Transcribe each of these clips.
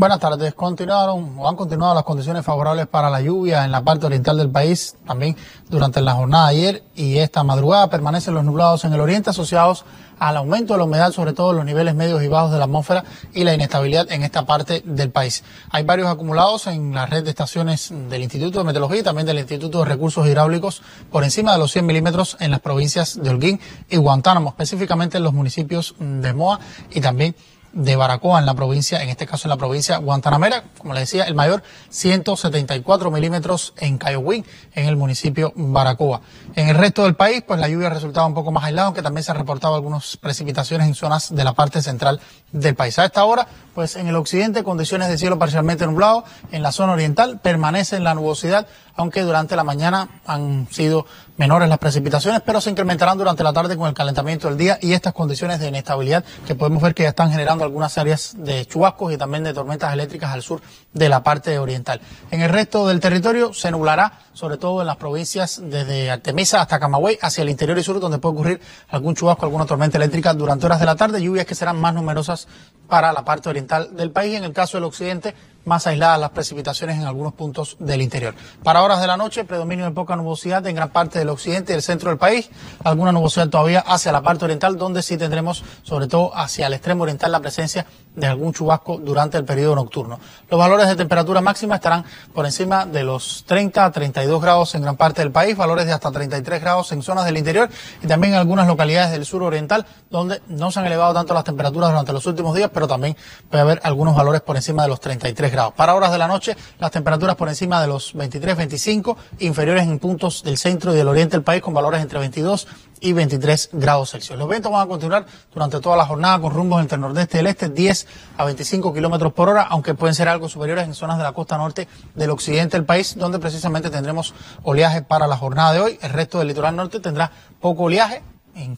Buenas tardes. Continuaron o han continuado las condiciones favorables para la lluvia en la parte oriental del país. También durante la jornada de ayer y esta madrugada permanecen los nublados en el oriente asociados al aumento de la humedad, sobre todo en los niveles medios y bajos de la atmósfera y la inestabilidad en esta parte del país. Hay varios acumulados en la red de estaciones del Instituto de Meteorología y también del Instituto de Recursos Hidráulicos por encima de los 100 milímetros en las provincias de Holguín y Guantánamo, específicamente en los municipios de Moa y también de Baracoa en la provincia, en este caso en la provincia guantanamera, como les decía, el mayor 174 milímetros en Cayo Win, en el municipio Baracoa. En el resto del país, pues la lluvia resultaba un poco más aislada, aunque también se han reportado algunas precipitaciones en zonas de la parte central del país. A esta hora, pues en el occidente, condiciones de cielo parcialmente nublado, en la zona oriental permanece la nubosidad, aunque durante la mañana han sido menores las precipitaciones, pero se incrementarán durante la tarde con el calentamiento del día y estas condiciones de inestabilidad que podemos ver que ya están generando algunas áreas de chubascos y también de tormentas eléctricas al sur de la parte oriental. En el resto del territorio se nublará, sobre todo en las provincias desde Artemisa hasta Camagüey, hacia el interior y sur, donde puede ocurrir algún chubasco, alguna tormenta eléctrica durante horas de la tarde, lluvias que serán más numerosas para la parte oriental del país. En el caso del occidente, más aisladas las precipitaciones en algunos puntos del interior. Para horas de la noche, predominio de poca nubosidad en gran parte del occidente y el centro del país. Alguna nubosidad todavía hacia la parte oriental, donde sí tendremos, sobre todo hacia el extremo oriental, la presencia de algún chubasco durante el periodo nocturno. Los valores de temperatura máxima estarán por encima de los 30 a 32 grados en gran parte del país, valores de hasta 33 grados en zonas del interior y también en algunas localidades del sur oriental, donde no se han elevado tanto las temperaturas durante los últimos días, pero también puede haber algunos valores por encima de los 33 grados. Para horas de la noche, las temperaturas por encima de los 23, 25, inferiores en puntos del centro y del oriente del país, con valores entre 22 y 23 grados Celsius. Los vientos van a continuar durante toda la jornada con rumbos entre el nordeste y el este, 10 a 25 kilómetros por hora, aunque pueden ser algo superiores en zonas de la costa norte del occidente del país, donde precisamente tendremos oleaje para la jornada de hoy. El resto del litoral norte tendrá poco oleaje.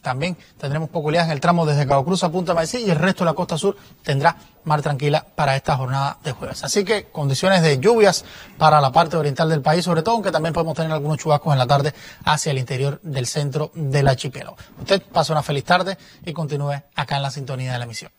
También tendremos poco oleaje en el tramo desde Cabo Cruz a Punta Maesí y el resto de la costa sur tendrá mar tranquila para esta jornada de jueves. Así que condiciones de lluvias para la parte oriental del país, sobre todo, aunque también podemos tener algunos chubascos en la tarde hacia el interior del centro del archipiélago. Usted pasa una feliz tarde y continúe acá en la sintonía de la emisión.